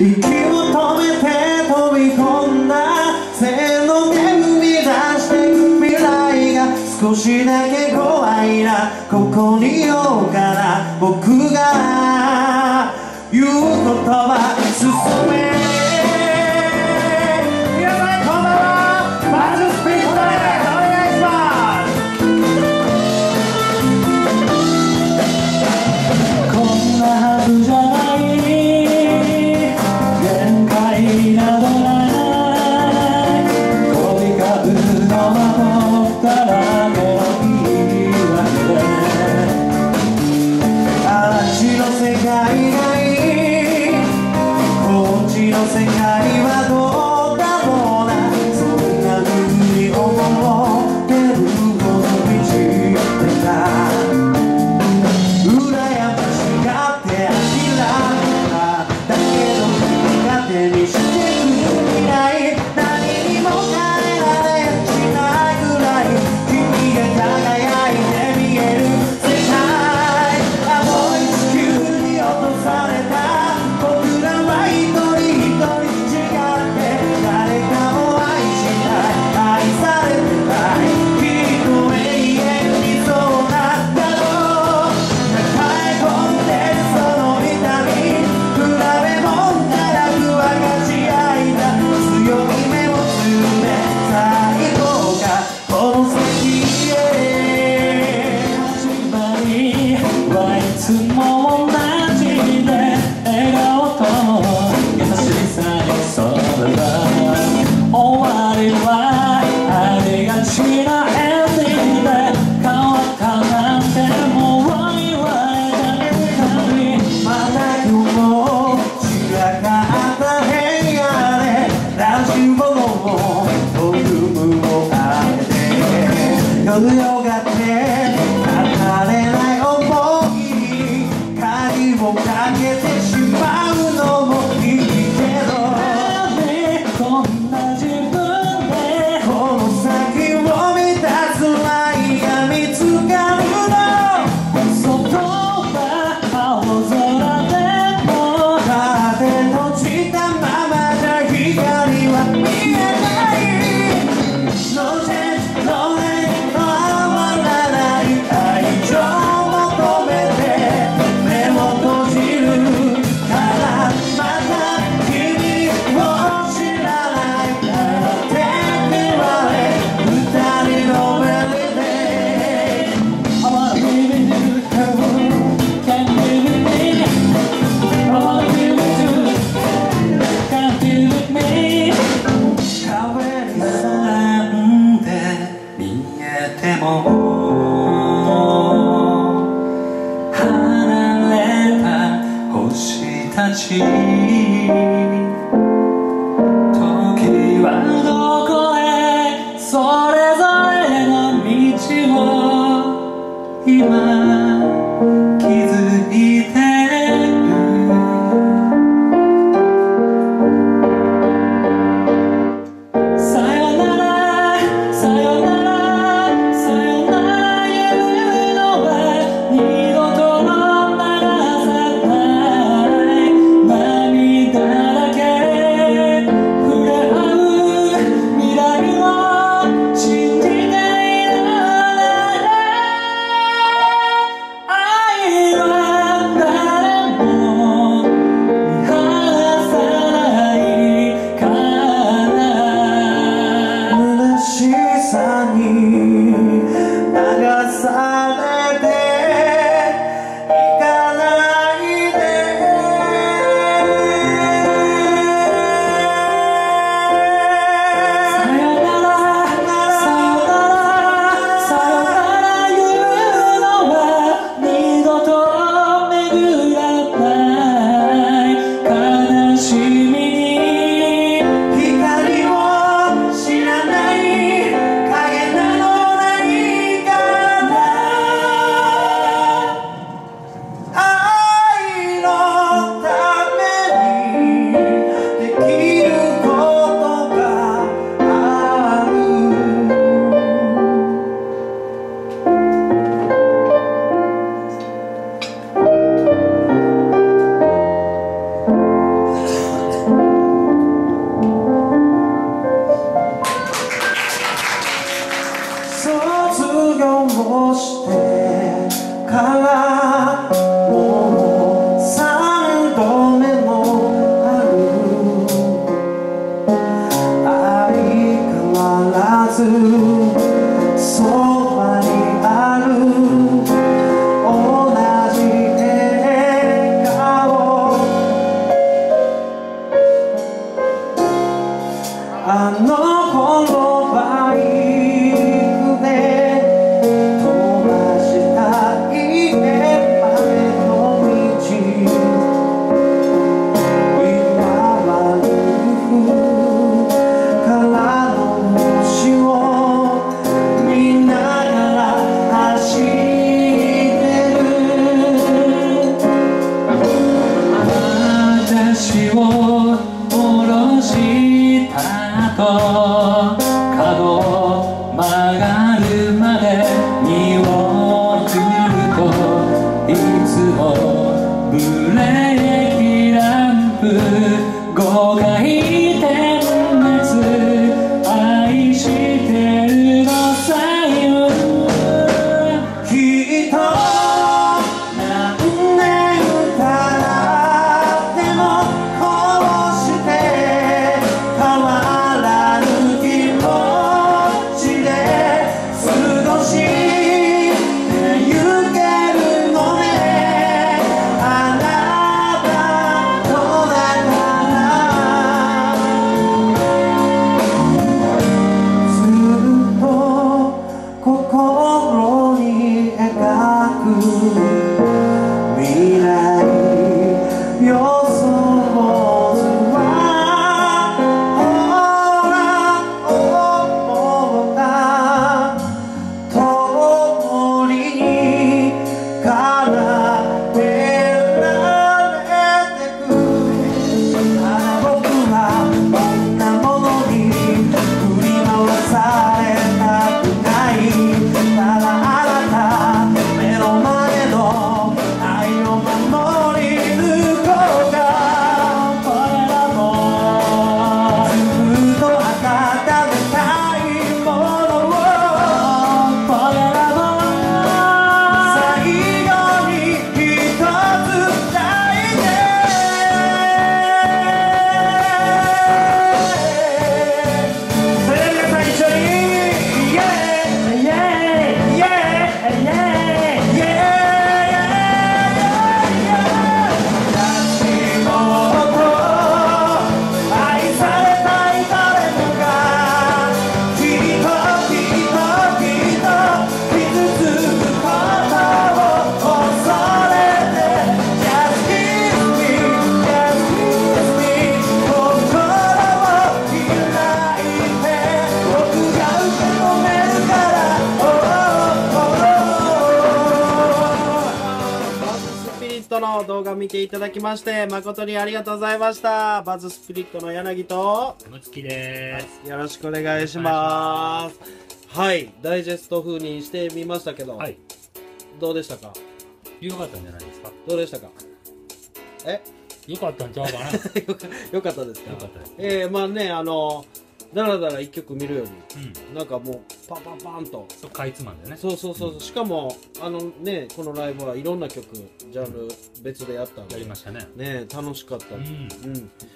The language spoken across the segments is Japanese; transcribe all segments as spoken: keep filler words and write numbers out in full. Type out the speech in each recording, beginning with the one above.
息を止めて飛び込んだせーので踏み出してく未来が少しだけ怖いな、ここにいようかな。僕が言う言葉進め時はどこへそれぞれの道を今気づいてる。さよならさよならさよなら言うのは二度とのならざない。だらけつをブレーキランプごかい点滅愛してるのさよきっと何年経ってもこうして変わらぬ気持ちで過ごしの動画を見ていただきまして誠にありがとうございました。バズスピリットの柳とムツキです。よろしくお願いします。はい、ダイジェスト風にしてみましたけど、はい、どうでしたか？良かったんじゃないですか？どうでしたか？え、良かったんちゃうかな良かったですか？良かったですね。えー、まあね、あのだらだら一曲見るより、なんかもうパンパンパンとかいつまんでね。そうそうそう。しかもあのね、このライブはいろんな曲ジャンル別でやったのでやりましたね。ね、楽しかった。うん。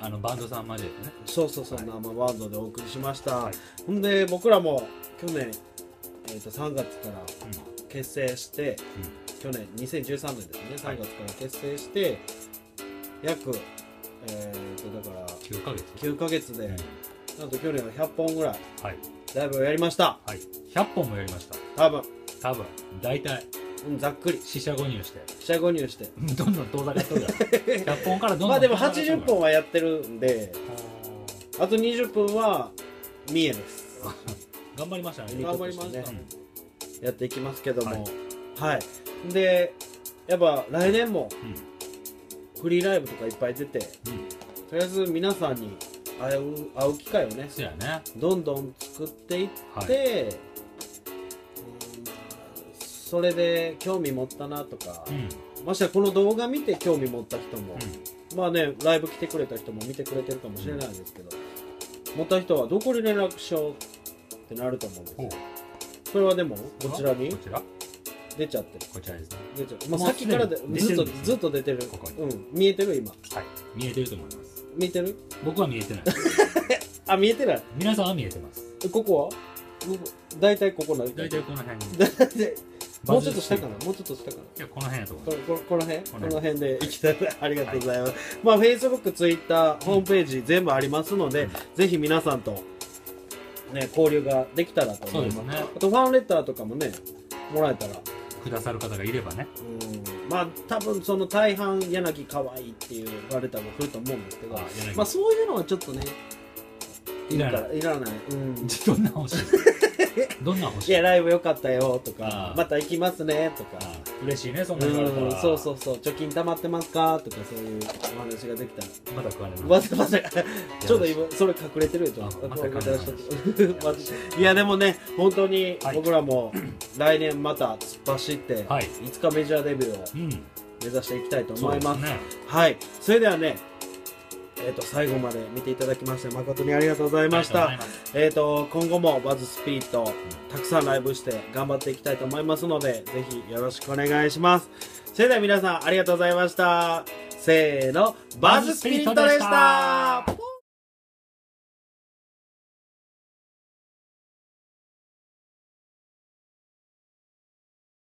あのバンドさんまでね。そうそうそう。生バンドでお送りしました。ほんで僕らも去年えっとさんがつから結成して、去年にせんじゅうさんねんですね。さんがつから結成して約えっとだからきゅうかげつきゅうかげつで。なんと去年はひゃっぽんぐらいライブをやりました。はい、ひゃっぽんもやりました。多分多分大体ざっくり四捨五入して四捨五入してどんどん遠ざかってるからひゃっぽんからどんどんまあでもはちじゅっぽんはやってるんで、あとにじゅっぷんは三重です。頑張りましたね。頑張りましたね。やっていきますけども、はい。でやっぱ来年もフリーライブとかいっぱい出て、とりあえず皆さんに会う、会う機会をね、どんどん作っていって、それで興味持ったなとか、ましてはこの動画見て興味持った人も、まあね、ライブ来てくれた人も見てくれてるかもしれないですけど、持った人はどこに連絡しようってなると思うんですよ。それはでもこちらに出ちゃってる。こちらですね。出ちゃってる。さっきからずっとずっと出てる。うん、見えてる今。はい、見えてると思います。見えてる？僕は見えてない。あ、見えてない。皆さんは見えてます。ここは？だいたいここな。だいたいこの辺に。もうちょっと下かな。もうちょっと下かな。いや、この辺やと思う。ここの辺？この辺で行きたい。ありがとうございます。まあ Facebook、Twitter、ホームページ全部ありますので、ぜひ皆さんとね交流ができたらと思います。あとファンレターとかもねもらえたら。くださる方がいればね。うん、まあ多分その大半柳可愛いって言われたら来ると思うんですけど、ああまあそういうのはちょっとねいらないいらない。うん。どんな欲しい？どんな欲しい？いやライブ良かったよとか、ああまた行きますねとか。ああ嬉しいねそんな言われたら。そうそうそう。貯金溜まってますかとかそういうお話ができたら。まだ食われます。まだまだ。ちょっと今それ隠れてるじゃん。まだ隠れてる。いやでもね本当に僕らも来年また突っ走っていつかメジャーデビューを。目指していきたいと思います。ね、はい、それではね、えー、と最後まで見ていただきまして誠にありがとうございました。えー、と今後もバズスピリットたくさんライブして頑張っていきたいと思いますので、ぜひよろしくお願いします。それでは皆さんありがとうございました。せーの、バズスピリットでした。